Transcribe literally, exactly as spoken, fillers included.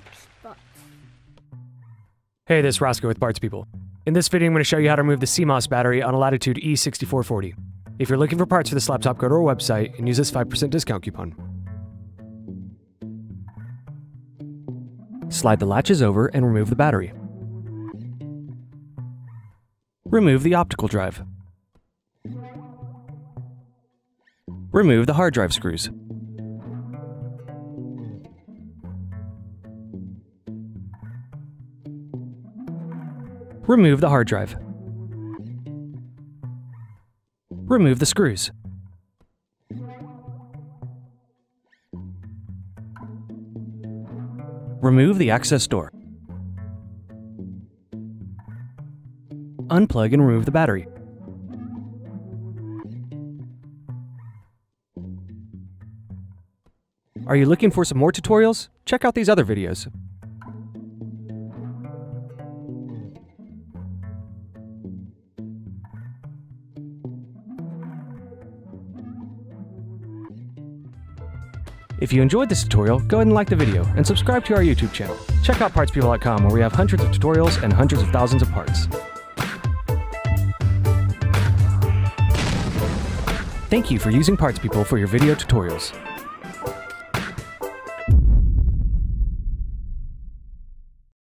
Xbox. Hey, this is Roscoe with Parts People. In this video, I'm going to show you how to remove the C MOS battery on a Latitude E sixty-four forty. If you're looking for parts for this laptop, go to our website and use this five percent discount coupon. Slide the latches over and remove the battery. Remove the optical drive. Remove the hard drive screws. Remove the hard drive. Remove the screws. Remove the access door. Unplug and remove the battery. Are you looking for some more tutorials? Check out these other videos. If you enjoyed this tutorial, go ahead and like the video and subscribe to our YouTube channel. Check out parts people dot com where we have hundreds of tutorials and hundreds of thousands of parts. Thank you for using Parts People for your video tutorials.